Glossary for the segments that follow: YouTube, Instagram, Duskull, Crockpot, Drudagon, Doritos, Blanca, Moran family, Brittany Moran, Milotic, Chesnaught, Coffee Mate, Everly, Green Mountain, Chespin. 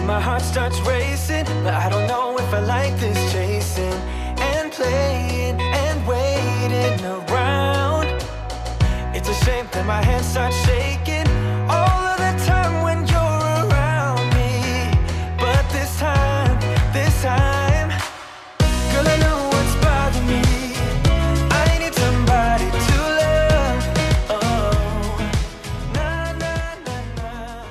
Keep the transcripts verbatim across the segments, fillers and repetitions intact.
till my heart starts racing. But I don't know if I like this chasing and playing and waiting around. It's a shame that my hands start shaking all of the time when you're around me. But this time, this time, girl, I know what's bothering me. I need somebody to love. Oh, na na na na.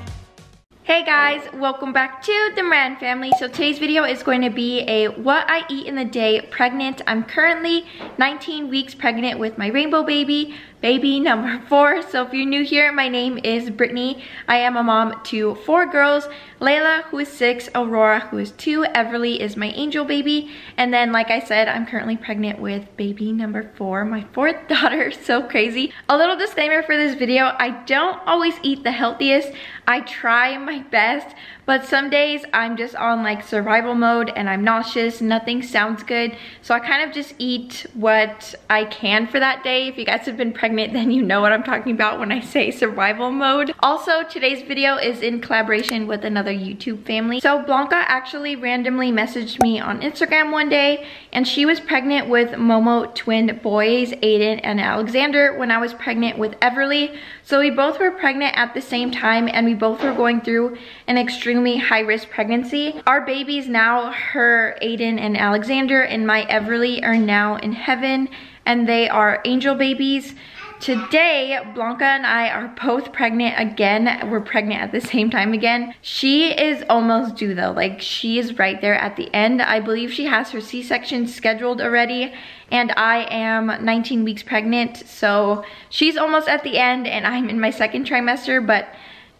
Hey guys, welcome back to the Moran family. So today's video is going to be a what I eat in the day pregnant. I'm currently nineteen weeks pregnant with my rainbow baby, baby number four. So if you're new here, my name is Brittany. I am a mom to four girls, Layla, who is six, Aurora, who is two, Everly is my angel baby, and then like I said, I'm currently pregnant with baby number four, my fourth daughter. So crazy. A little disclaimer for this video, I don't always eat the healthiest. I try my best, but some days I'm just on like survival mode and I'm nauseous, nothing sounds good. So I kind of just eat what I can for that day. If you guys have been pregnant, then you know what I'm talking about when I say survival mode. Also, today's video is in collaboration with another YouTube family. So Blanca actually randomly messaged me on Instagram one day, and she was pregnant with Momo twin boys, Aiden and Alexander, when I was pregnant with Everly. So we both were pregnant at the same time, and we both were going through an extremely high-risk pregnancy. Our babies now, her Aiden and Alexander, and my Everly are now in heaven, and they are angel babies. Today, Blanca and I are both pregnant again. We're pregnant at the same time again. She is almost due though. Like, she is right there at the end. I believe she has her C-section scheduled already, and I am nineteen weeks pregnant. So she's almost at the end and I'm in my second trimester, but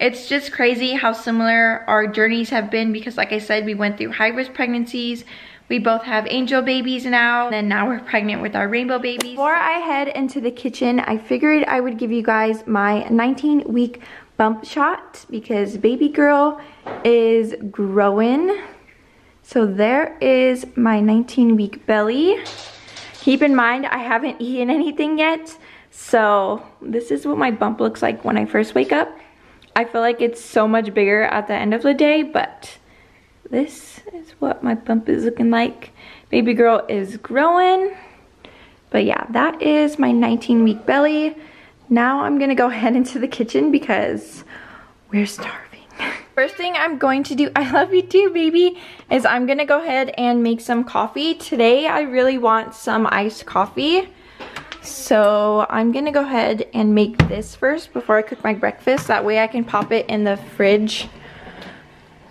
it's just crazy how similar our journeys have been because like I said, we went through high-risk pregnancies. We both have angel babies now, and now we're pregnant with our rainbow babies. Before I head into the kitchen, I figured I would give you guys my nineteen week bump shot because baby girl is growing. So there is my nineteen week belly. Keep in mind, I haven't eaten anything yet. So this is what my bump looks like when I first wake up. I feel like it's so much bigger at the end of the day, but this is what my bump is looking like. Baby girl is growing. But yeah, that is my nineteen week belly. Now I'm gonna go head into the kitchen because we're starving. First thing I'm going to do, I love you too, baby, is I'm gonna go ahead and make some coffee. Today I really want some iced coffee. So I'm gonna go ahead and make this first before I cook my breakfast. That way I can pop it in the fridge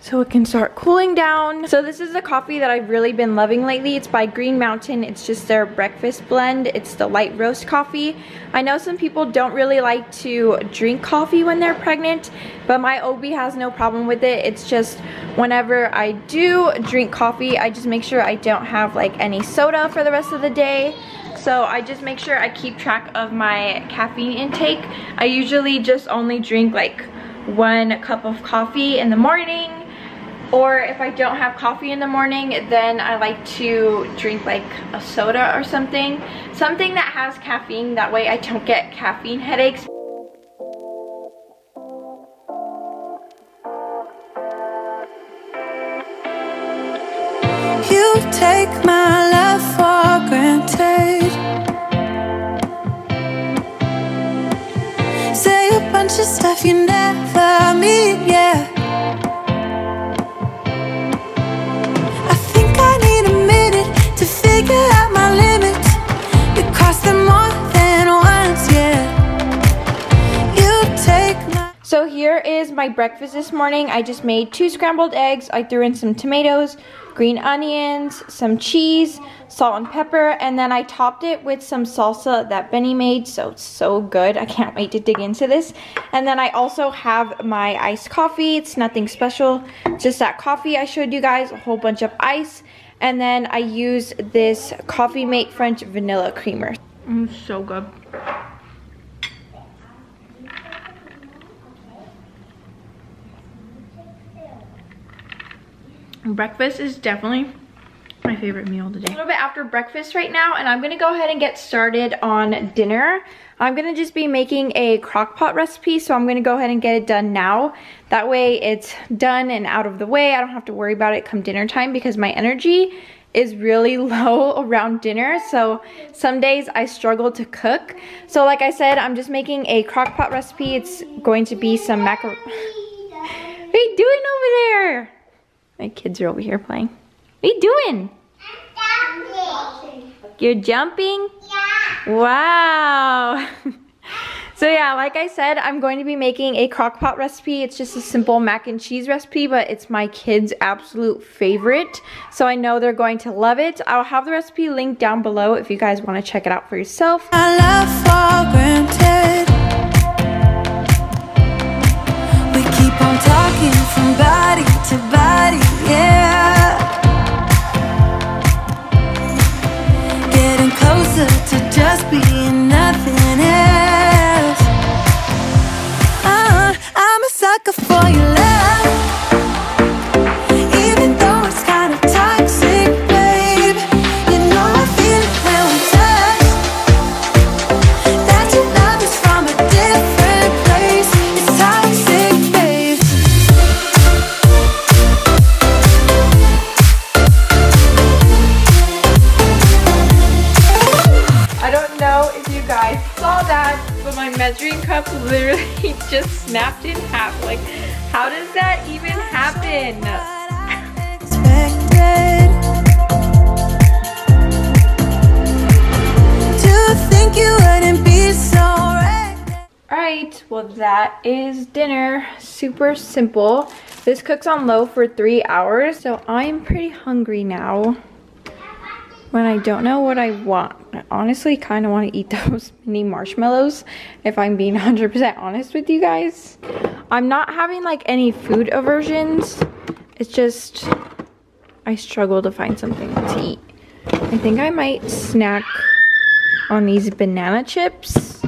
so it can start cooling down. So this is a coffee that I've really been loving lately. It's by Green Mountain. It's just their breakfast blend. It's the light roast coffee. I know some people don't really like to drink coffee when they're pregnant, but my O B has no problem with it. It's just whenever I do drink coffee, I just make sure I don't have like any soda for the rest of the day. So I just make sure I keep track of my caffeine intake. I usually just only drink like one cup of coffee in the morning. Or if I don't have coffee in the morning, then I like to drink like a soda or something. Something that has caffeine, that way I don't get caffeine headaches. You take my love for granted. Say a bunch of stuff you never mean, yeah. Figure out my limits. You cross them more than once, yeah. You take my. So here is my breakfast this morning. I just made two scrambled eggs. I threw in some tomatoes, green onions, some cheese, salt and pepper, and then I topped it with some salsa that Benny made. So it's so good. I can't wait to dig into this. And then I also have my iced coffee. It's nothing special, just that coffee I showed you guys, a whole bunch of ice. And then I use this Coffee Mate French vanilla creamer. Mm, so good. Breakfast is definitely my favorite meal today. A little bit after breakfast right now, and I'm gonna go ahead and get started on dinner. I'm gonna just be making a crock pot recipe, so I'm gonna go ahead and get it done now. That way it's done and out of the way. I don't have to worry about it come dinner time because my energy is really low around dinner, so some days I struggle to cook. So like I said, I'm just making a crock pot recipe. It's going to be some macaroni. What are you doing over there? My kids are over here playing. What are you doing? I'm jumping. You're jumping? Yeah. Wow. So yeah, like I said, I'm going to be making a crock pot recipe. It's just a simple mac and cheese recipe, but it's my kids' absolute favorite. So I know they're going to love it. I'll have the recipe linked down below if you guys want to check it out for yourself. I love for granted. We keep on talking from body to body, yeah. Getting closer to just being nothing else. Measuring cup literally just snapped in half. Like, how does that even happen? Alright, well that is dinner. Super simple. This cooks on low for three hours, so I'm pretty hungry now. When I don't know what I want, I honestly kind of want to eat those mini marshmallows, if I'm being one hundred percent honest with you guys. I'm not having like any food aversions. It's just I struggle to find something to eat. I think I might snack on these banana chips.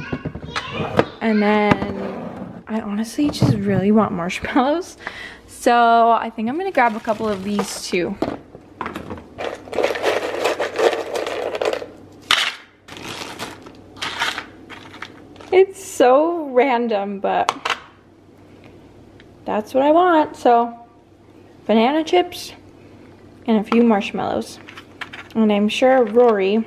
And then I honestly just really want marshmallows. So I think I'm going to grab a couple of these too. It's so random, but that's what I want. So, banana chips and a few marshmallows. And I'm sure Rory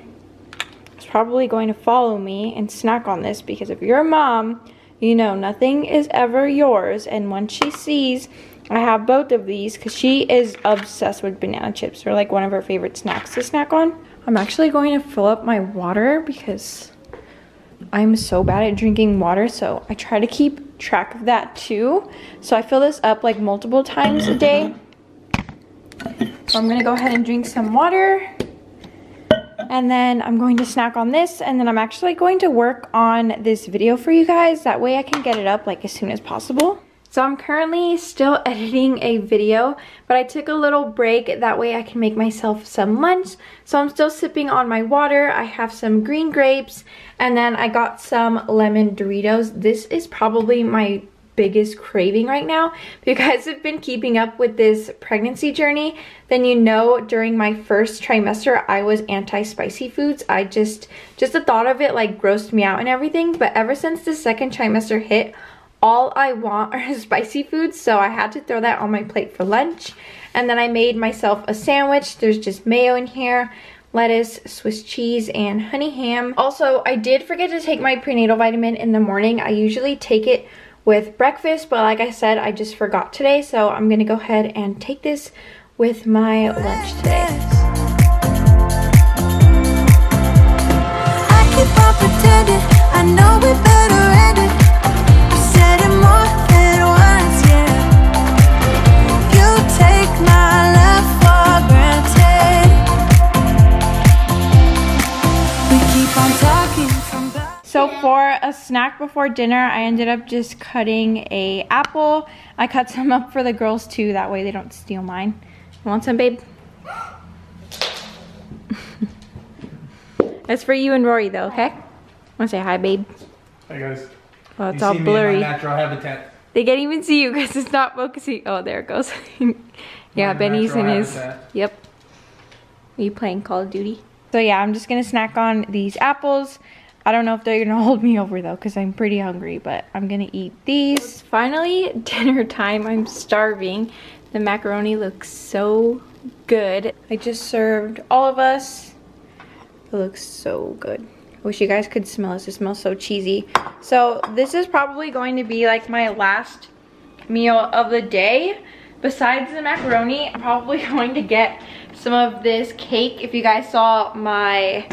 is probably going to follow me and snack on this because if you're a mom, you know nothing is ever yours. And once she sees I have both of these, because she is obsessed with banana chips. They're like one of her favorite snacks to snack on. I'm actually going to fill up my water because I'm so bad at drinking water, so I try to keep track of that too. So I fill this up like multiple times a day. So I'm gonna go ahead and drink some water. And then I'm going to snack on this, and then I'm actually going to work on this video for you guys. That way I can get it up like as soon as possible. So I'm currently still editing a video, but I took a little break. That way I can make myself some lunch. So I'm still sipping on my water. I have some green grapes, and then I got some lemon Doritos. This is probably my biggest craving right now. If you guys have been keeping up with this pregnancy journey, then you know during my first trimester I was anti-spicy foods. I just, just the thought of it like grossed me out and everything. But ever since the second trimester hit, all I want are spicy foods, so I had to throw that on my plate for lunch. And then I made myself a sandwich. There's just mayo in here, lettuce, Swiss cheese, and honey ham. Also, I did forget to take my prenatal vitamin in the morning. I usually take it with breakfast, but like I said, I just forgot today, so I'm gonna go ahead and take this with my lunch today. I keep on pretending I know we better end it. So for a snack before dinner, I ended up just cutting an apple. I cut some up for the girls too, that way they don't steal mine. You want some, babe? That's for you and Rory though, okay? Wanna say hi, babe? Hi guys. Well, it's you all see blurry. Me in my natural habitat. They can't even see you because it's not focusing. Oh, there it goes. Yeah, Benny's in his. Habitat. Yep. We playing Call of Duty. So yeah, I'm just gonna snack on these apples. I don't know if they're gonna hold me over though, because I'm pretty hungry, but I'm gonna eat these. It's finally dinner time. I'm starving. The macaroni looks so good. I just served all of us. It looks so good. I wish you guys could smell this. It smells so cheesy. So this is probably going to be like my last meal of the day. Besides the macaroni, I'm probably going to get some of this cake. If you guys saw my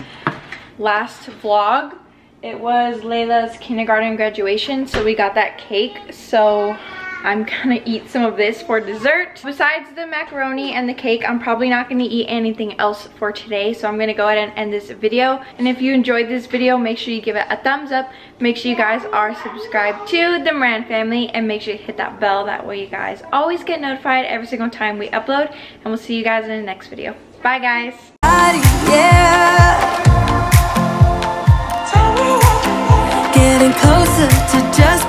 last vlog, it was Layla's kindergarten graduation, so we got that cake. So I'm gonna eat some of this for dessert. Besides the macaroni and the cake, I'm probably not gonna eat anything else for today, so I'm gonna go ahead and end this video. And if you enjoyed this video, make sure you give it a thumbs up. Make sure you guys are subscribed to the Moran family, and make sure you hit that bell. That way you guys always get notified every single time we upload, and we'll see you guys in the next video. Bye guys. Getting closer to just